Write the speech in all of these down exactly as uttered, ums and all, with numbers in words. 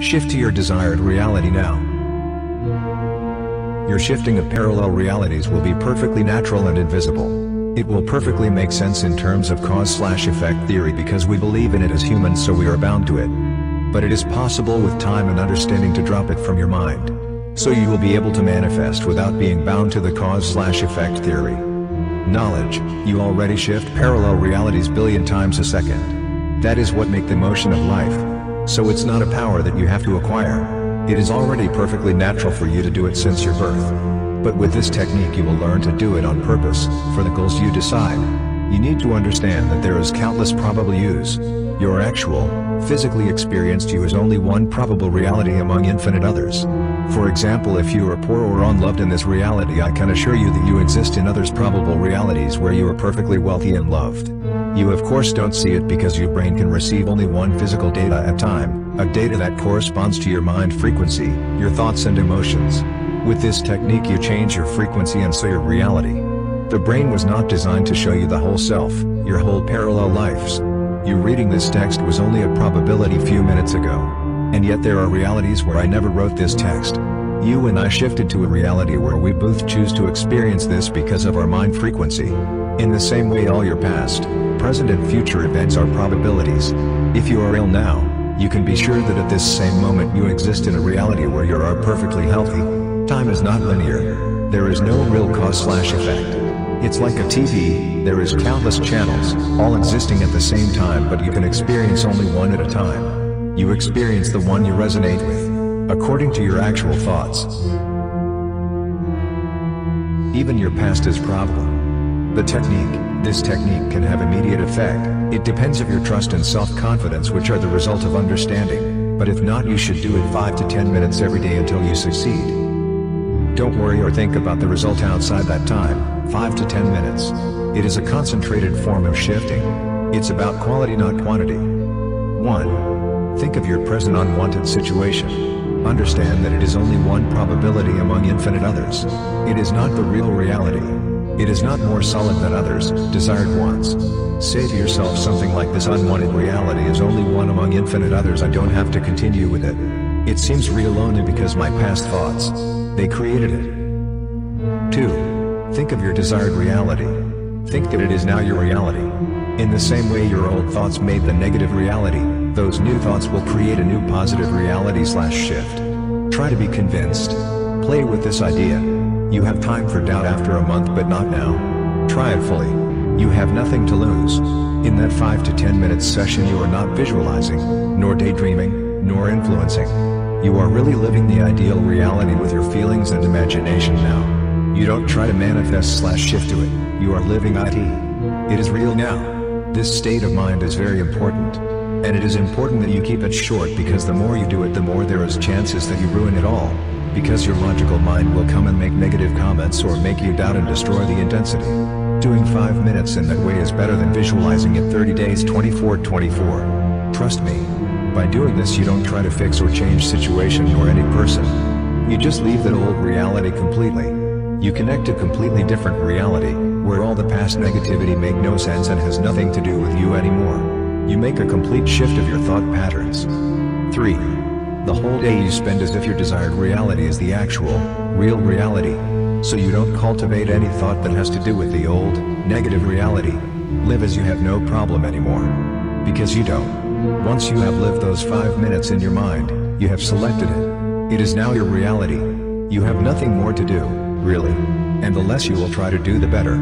Shift to your desired reality now. Your shifting of parallel realities will be perfectly natural and invisible. It will perfectly make sense in terms of cause-slash-effect theory because we believe in it as humans, so we are bound to it. But it is possible with time and understanding to drop it from your mind. So you will be able to manifest without being bound to the cause-slash-effect theory. Knowledge, you already shift parallel realities billion times a second. That is what makes the motion of life. So it's not a power that you have to acquire. It is already perfectly natural for you to do it since your birth. But with this technique you will learn to do it on purpose, for the goals you decide. You need to understand that there is countless probable yous. Your actual, physically experienced you is only one probable reality among infinite others. For example, if you are poor or unloved in this reality, I can assure you that you exist in others' probable realities where you are perfectly wealthy and loved. You of course don't see it because your brain can receive only one physical data at a time, a data that corresponds to your mind frequency, your thoughts and emotions. With this technique you change your frequency and so your reality. The brain was not designed to show you the whole self, your whole parallel lives. You reading this text was only a probability few minutes ago. And yet there are realities where I never wrote this text. You and I shifted to a reality where we both choose to experience this because of our mind frequency. In the same way all your past, present and future events are probabilities. If you are ill now, you can be sure that at this same moment you exist in a reality where you are perfectly healthy. Time is not linear. There is no real cause slash effect. It's like a T V, there is countless channels, all existing at the same time, but you can experience only one at a time. You experience the one you resonate with, according to your actual thoughts. Even your past is probable. The technique, this technique can have immediate effect. It depends on your trust and self-confidence, which are the result of understanding, but if not you should do it five to ten minutes every day until you succeed. Don't worry or think about the result outside that time, five to ten minutes. It is a concentrated form of shifting. It's about quality, not quantity. one. Think of your present unwanted situation. Understand that it is only one probability among infinite others. It is not the real reality. It is not more solid than others' desired wants. Say to yourself something like, this unwanted reality is only one among infinite others, I don't have to continue with it. It seems real only because my past thoughts, they created it. two. Think of your desired reality. Think that it is now your reality. In the same way your old thoughts made the negative reality, those new thoughts will create a new positive reality slash shift. Try to be convinced. Play with this idea. You have time for doubt after a month, but not now. Try it fully. You have nothing to lose. In that five to ten minute session you are not visualizing, nor daydreaming, nor influencing. You are really living the ideal reality with your feelings and imagination now. You don't try to manifest slash shift to it, you are living it. It is real now. This state of mind is very important. And it is important that you keep it short, because the more you do it the more there is chances that you ruin it all. Because your logical mind will come and make negative comments or make you doubt and destroy the intensity. Doing five minutes in that way is better than visualizing it thirty days twenty-four twenty-four. Trust me, by doing this you don't try to fix or change situation nor any person. You just leave that old reality completely. You connect a completely different reality, where all the past negativity make no sense and has nothing to do with you anymore. You make a complete shift of your thought patterns. three. The whole day you spend as if your desired reality is the actual, real reality. So you don't cultivate any thought that has to do with the old, negative reality. Live as you have no problem anymore. Because you don't. Once you have lived those five minutes in your mind, you have selected it. It is now your reality. You have nothing more to do, really. And the less you will try to do the better.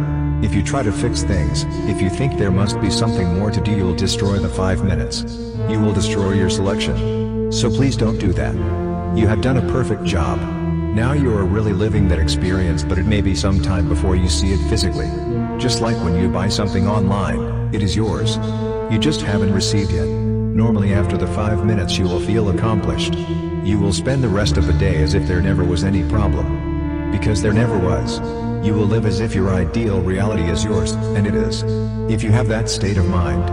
If you try to fix things, if you think there must be something more to do, you will destroy the five minutes. You will destroy your selection. So please don't do that. You have done a perfect job. Now you are really living that experience, but it may be some time before you see it physically. Just like when you buy something online, it is yours. You just haven't received yet. Normally after the five minutes you will feel accomplished. You will spend the rest of the day as if there never was any problem. Because there never was. You will live as if your ideal reality is yours, and it is. If you have that state of mind,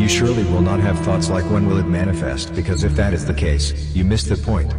you surely will not have thoughts like when will it manifest, because if that is the case, you miss the point.